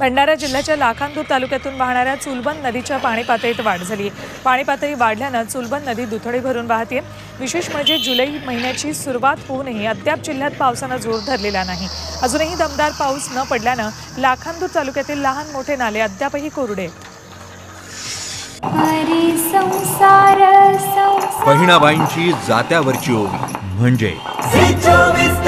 भंडारा जिल्ह्याच्या लाखांदूर तालुक्यातून वाहणाऱ्या चुलबंद नदीच्या पाणी पातळीत वाढ झाली आहे। पाणी पातळी वाढल्याने चुलबंद नदी दुथडी भरून वाहते। विशेष म्हणजे जुलै महिन्याची सुरुवात होऊनही अद्याप जिल्ह्यात पावसाने जोर धरलेला नाही। अजूनही दमदार पाऊस न पडल्याने लाखांदूर तालुक्यातील लहान मोठे नाले अद्यापही कोरडे। बहिणाबाईंची जात्यावरची ओवी म्हणजे